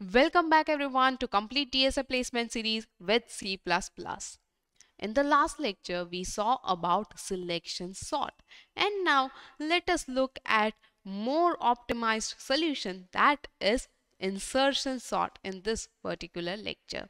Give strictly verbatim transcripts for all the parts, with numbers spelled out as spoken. Welcome back everyone to complete D S A placement series with C plus plus. In the last lecture, we saw about selection sort, and now let us look at more optimized solution, that is insertion sort, in this particular lecture.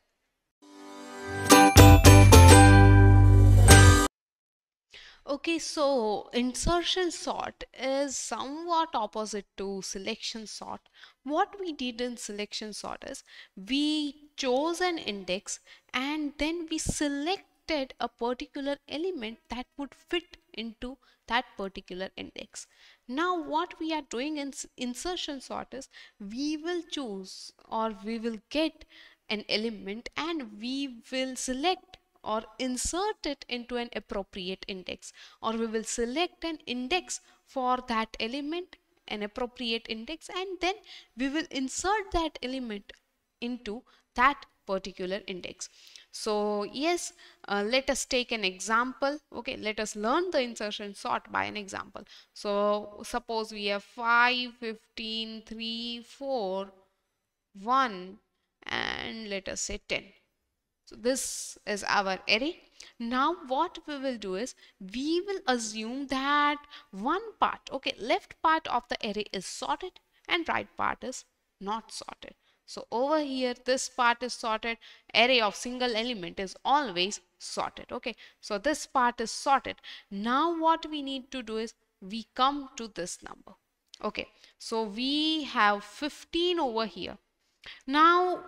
Okay, so insertion sort is somewhat opposite to selection sort. What we did in selection sort is we chose an index and then we selected a particular element that would fit into that particular index. Now what we are doing in insertion sort is we will choose or we will get an element and we will select or insert it into an appropriate index, or we will select an index for that element, an appropriate index, and then we will insert that element into that particular index. So yes, uh, let us take an example. Okay, let us learn the insertion sort by an example. So suppose we have five, fifteen, three, four, one, and let us say ten. So this is our array. Now what we will do is we will assume that one part, okay, left part of the array is sorted and right part is not sorted. So over here, this part is sorted. Array of single element is always sorted. Okay, so this part is sorted. Now what we need to do is we come to this number. Okay, so we have fifteen over here. Now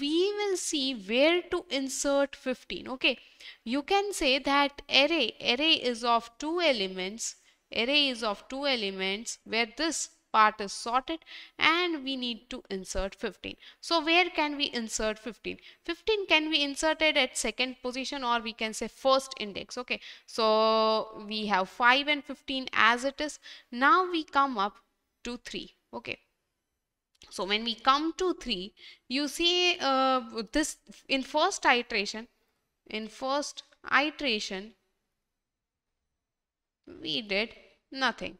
we will see where to insert fifteen. Okay, you can say that array array is of two elements array is of two elements where this part is sorted, and we need to insert fifteen. So where can we insert fifteen? fifteen can be inserted at second position, or we can say first index. Okay, so we have five and fifteen as it is. Now we come up to three. Okay, so when we come to three, you see uh, this in first iteration, in first iteration, we did nothing.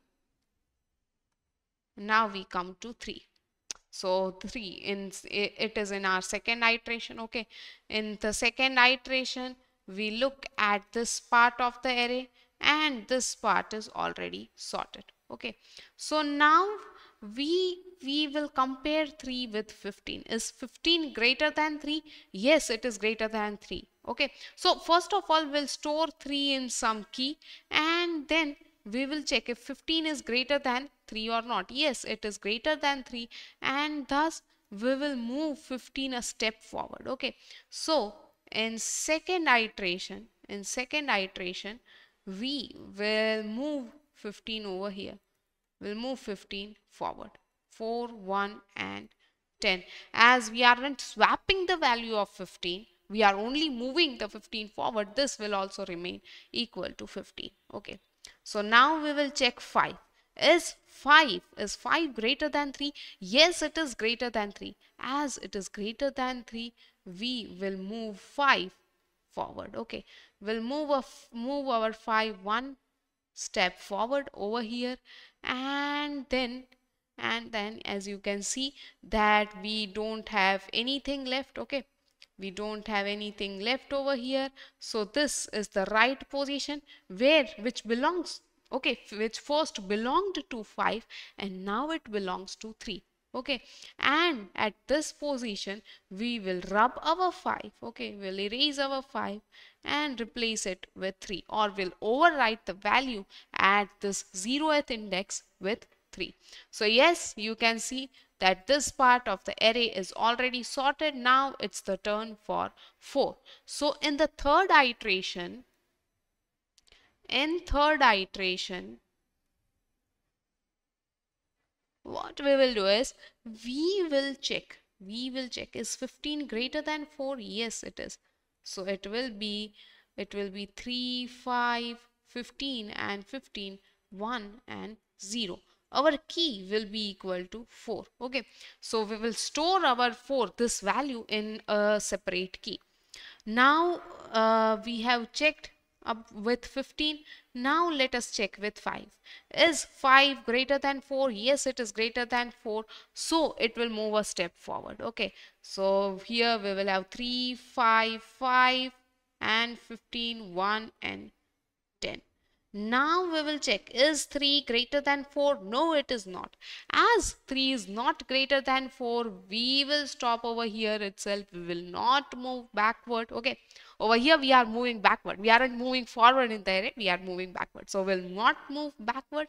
Now we come to three. So three, in it is in our second iteration. Okay, in the second iteration, we look at this part of the array, and this part is already sorted. Okay, so now we we will compare three with fifteen. Is fifteen greater than three? Yes, it is greater than three. Okay, so first of all, we'll store three in some key, and then we will check if fifteen is greater than three or not. Yes, it is greater than three, and thus we will move fifteen a step forward. Okay, so in second iteration, in second iteration, we will move fifteen over here. We'll move fifteen forward, four, one and ten. As we aren't swapping the value of fifteen, we are only moving the fifteen forward. This will also remain equal to fifteen. Okay, so now we will check five. Is five, is five greater than three? Yes, it is greater than three. As it is greater than three, we will move five forward. Okay, we'll move, a, move our five one step forward over here, and then and then as you can see that we don't have anything left. Okay, we don't have anything left over here. So this is the right position where which belongs, okay, which first belonged to five, and now it belongs to three. Okay, and at this position we will rub our five. Okay, we'll erase our five and replace it with three, or we'll overwrite the value at this zeroth index with three. So yes, you can see that this part of the array is already sorted. Now it's the turn for four. So in the third iteration, in third iteration, what we will do is we will check we will check is fifteen greater than four? Yes, it is. So it will be it will be three, five, fifteen and fifteen, one and zero. Our key will be equal to four. Okay, so we will store our four, this value, in a separate key. Now uh, we have checked up with fifteen. Now let us check with five. Is five greater than four? Yes, it is greater than four. So it will move a step forward. Okay. So here we will have three, five, five and fifteen, one and ten. Now we will check, is three greater than four? No, it is not. As three is not greater than four, we will stop over here itself. We will not move backward. Okay, over here we are moving backward. We aren't moving forward in the array. We are moving backward. So we will not move backward.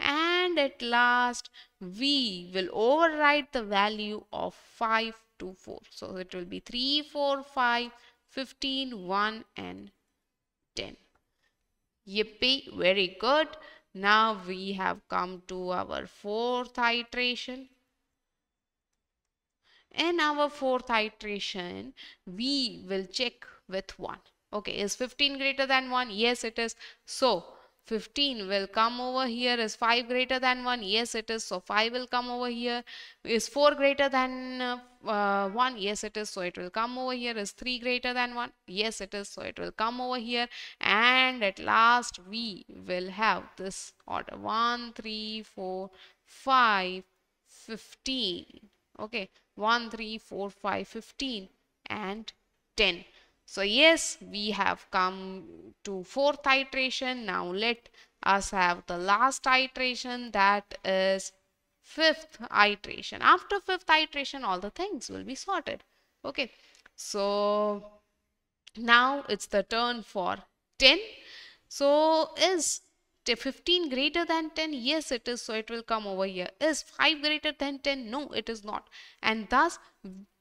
And at last, we will override the value of five to four. So it will be three, four, five, fifteen, one and ten. Yippee, very good. Now we have come to our fourth iteration. In our fourth iteration, we will check with one. Okay, is fifteen greater than one? Yes, it is. So fifteen will come over here. Is five greater than one? Yes, it is. So five will come over here. Is four greater than uh, one? Yes, it is. So it will come over here. Is three greater than one? Yes, it is. So it will come over here. And at last, we will have this order. one, three, four, five, fifteen. Okay. one, three, four, five, fifteen and ten. So yes, we have come to fourth iteration. Now let us have the last iteration, that is fifth iteration. After fifth iteration, all the things will be sorted. Okay, so now it's the turn for ten. So is fifteen greater than ten? Yes, it is. So it will come over here. Is five greater than ten? No, it is not. And thus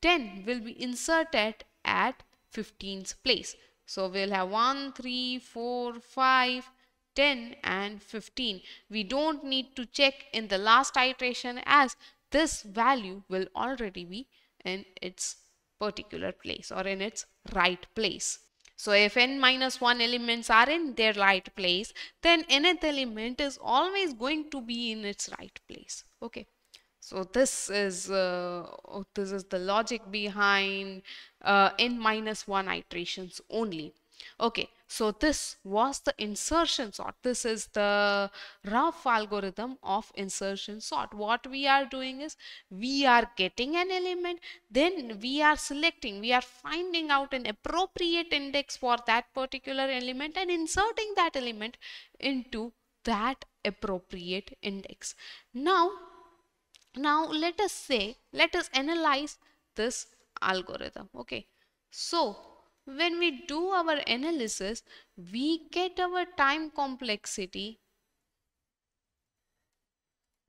ten will be inserted at fifteenth place. So we'll have one, three, four, five, ten and fifteen. We don't need to check in the last iteration, as this value will already be in its particular place or in its right place. So if n minus one elements are in their right place, then nth element is always going to be in its right place. Okay. So this is uh, oh, this is the logic behind uh, n minus one iterations only. Okay, so this was the insertion sort. This is the rough algorithm of insertion sort. What we are doing is, we are getting an element, then we are selecting, we are finding out an appropriate index for that particular element and inserting that element into that appropriate index. Now, Now let us say, let us analyze this algorithm. Okay. So when we do our analysis, we get our time complexity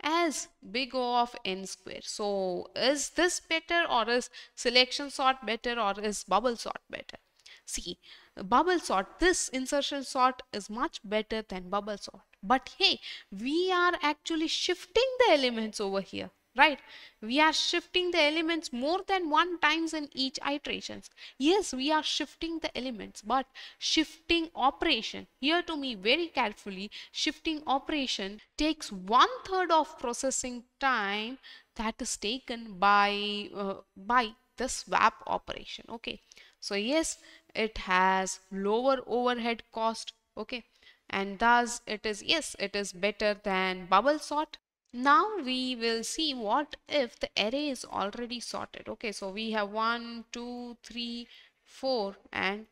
as big O of n square. So is this better, or is selection sort better, or is bubble sort better? See, bubble sort, this insertion sort is much better than bubble sort. But hey, we are actually shifting the elements over here, right? We are shifting the elements more than one times in each iterations. Yes, we are shifting the elements, but shifting operation, hear to me very carefully, shifting operation takes one third of processing time that is taken by, uh, by the swap operation. Okay. So yes, it has lower overhead cost. Okay. And thus it is, yes, it is better than bubble sort. Now we will see what if the array is already sorted. Okay, so we have one, two, three, four and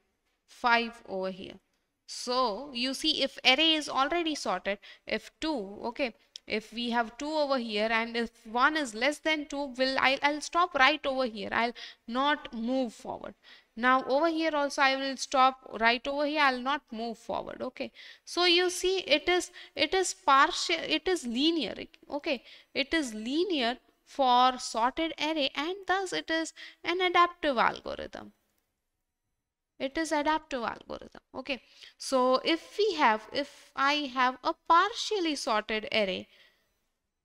five over here. So you see, if array is already sorted, if two, okay, if we have two over here, and if one is less than two, will I'll, I'll stop right over here. I'll not move forward. Now over here also I will stop right over here. I'll not move forward. Okay. So you see, it is it is partial, it is linear. Okay. It is linear for sorted array, and thus it is an adaptive algorithm. It is adaptive algorithm. Okay. So if we have, if I have a partially sorted array,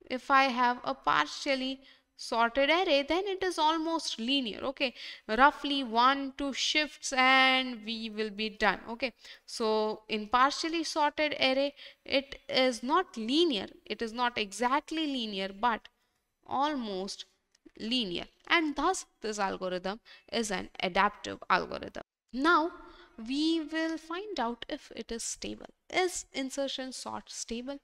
if I have a partially sorted array, then it is almost linear. Okay, roughly one two shifts and we will be done. Okay, so in partially sorted array, it is not linear, it is not exactly linear, but almost linear, and thus this algorithm is an adaptive algorithm. Now we will find out if it is stable. Is insertion sort stable?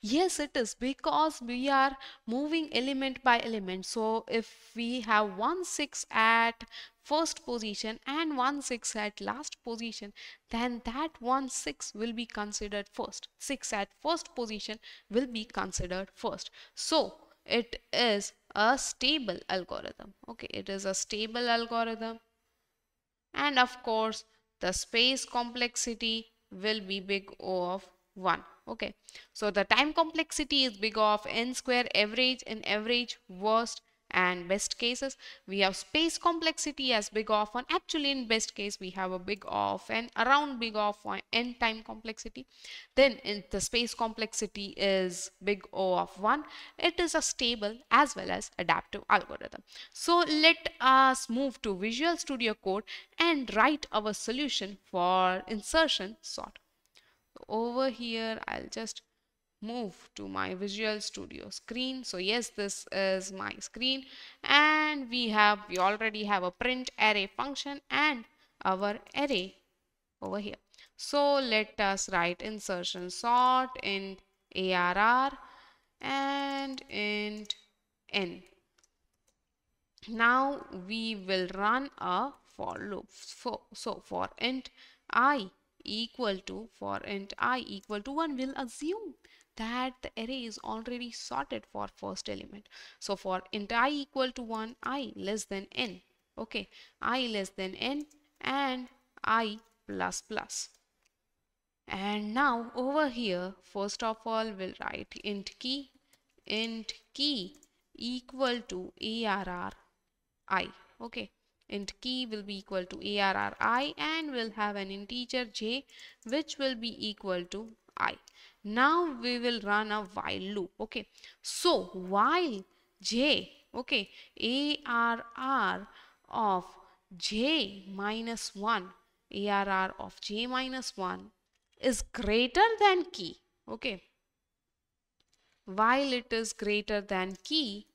Yes, it is, because we are moving element by element. So if we have one six at first position and one six at last position, then that one six will be considered first. Six at first position will be considered first. So it is a stable algorithm. Okay, it is a stable algorithm. And of course, the space complexity will be big O of one. Okay, so the time complexity is big O of n square average in average, worst and best cases. We have space complexity as big O of one. Actually, in best case, we have a big O of n, around big O of one, n time complexity. Then in the space complexity is big O of one. It is a stable as well as adaptive algorithm. So let us move to Visual Studio Code and write our solution for insertion sort. Over here, I'll just move to my Visual Studio screen. So yes, this is my screen, and we have we already have a print array function and our array over here. So let us write insertion sort int arr and int n. Now we will run a for loop. So, so for int I equal to for int I equal to one, we'll assume that the array is already sorted for first element. So for int I equal to one, I less than n, okay, I less than n and I plus plus. And now over here, first of all, we'll write int key int key equal to arr I, okay, int key will be equal to arr I, and we'll have an integer j which will be equal to I. Now we will run a while loop. Okay, so while j, okay, arr of j minus one, arr of j minus one is greater than key. Okay, while it is greater than key,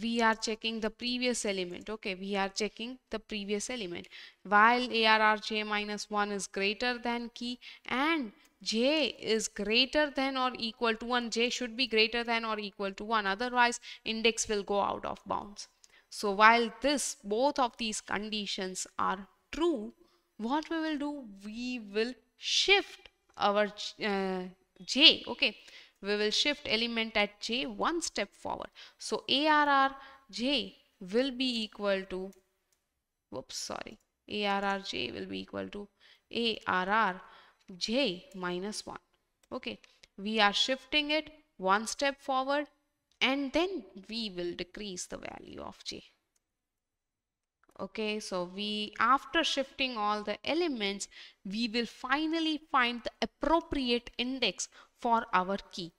we are checking the previous element. Okay, we are checking the previous element. While arr j minus one is greater than key and j is greater than or equal to one, j should be greater than or equal to one, otherwise index will go out of bounds. So while this both of these conditions are true, what we will do, we will shift our uh, j, okay, we will shift element at j one step forward. So arr j will be equal to, whoops, sorry, arr j will be equal to arr j minus one. Okay, we are shifting it one step forward, and then we will decrease the value of j. Okay, so we, after shifting all the elements, we will finally find the appropriate index for our key,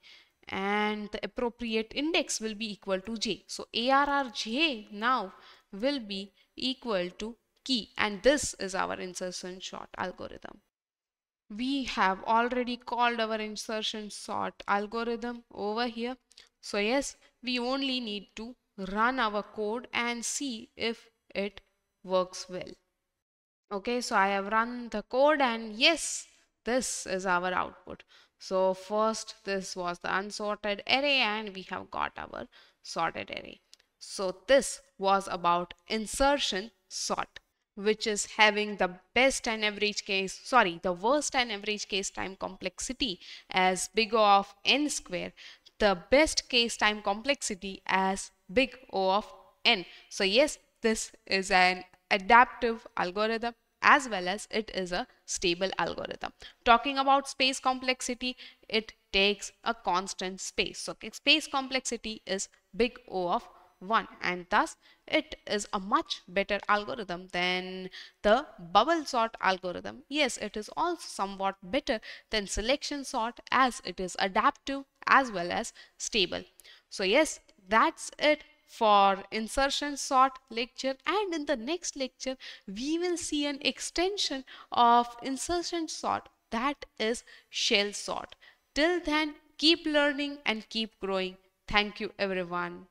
and the appropriate index will be equal to j. So arr j now will be equal to key, and this is our insertion sort algorithm. We have already called our insertion sort algorithm over here. So yes, we only need to run our code and see if it works well. Okay, so I have run the code, and yes, this is our output. So first, this was the unsorted array, and we have got our sorted array. So this was about insertion sort, which is having the best and average case, sorry, the worst and average case time complexity as big O of n square, the best case time complexity as big O of n. So yes, this is an adaptive algorithm as well as it is a stable algorithm. Talking about space complexity, it takes a constant space. Okay, space complexity is big O of one, and thus it is a much better algorithm than the bubble sort algorithm. Yes, it is also somewhat better than selection sort as it is adaptive as well as stable. So yes, that's it for insertion sort lecture, and in the next lecture we will see an extension of insertion sort, that is shell sort. Till then, keep learning and keep growing. Thank you everyone.